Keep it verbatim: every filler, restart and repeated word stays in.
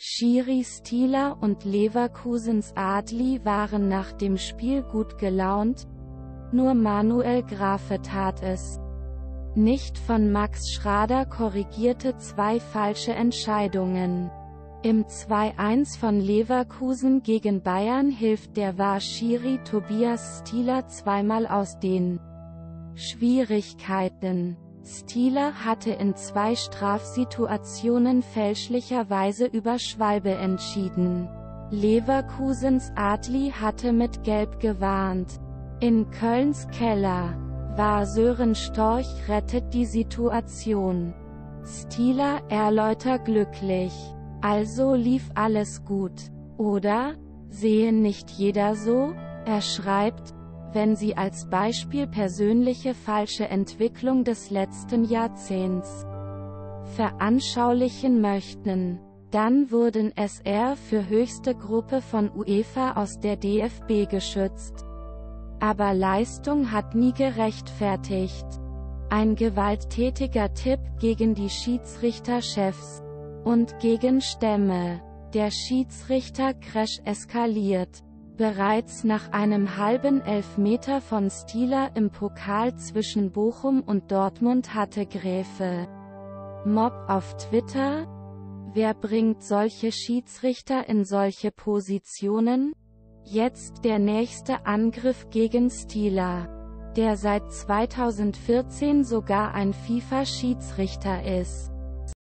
Schiri Stieler und Leverkusens Adli waren nach dem Spiel gut gelaunt, nur Manuel Gräfe tat es nicht. Von Max Schrader korrigierte zwei falsche Entscheidungen. Im zwei eins von Leverkusen gegen Bayern hilft der V A R-Schiri Tobias Stieler zweimal aus den Schwierigkeiten. Stieler hatte in zwei Strafsituationen fälschlicherweise über Schwalbe entschieden. Leverkusens Adli hatte mit Gelb gewarnt. In Kölns Keller war Sören Storch rettet die Situation. Stieler erläutert glücklich: Also lief alles gut, oder? Sehe nicht jeder so? Er schreibt: Wenn Sie als Beispiel persönliche falsche Entwicklung des letzten Jahrzehnts veranschaulichen möchten, dann wurden S R für höchste Gruppe von UEFA aus der D F B geschützt. Aber Leistung hat nie gerechtfertigt. Ein gewalttätiger Tipp gegen die Schiedsrichterchefs und gegen Stämme. Der Schiedsrichter-Crash eskaliert. Bereits nach einem halben Elfmeter von Stieler im Pokal zwischen Bochum und Dortmund hatte Gräfe Mob auf Twitter: Wer bringt solche Schiedsrichter in solche Positionen? Jetzt der nächste Angriff gegen Stieler, der seit zweitausendvierzehn sogar ein FIFA-Schiedsrichter ist.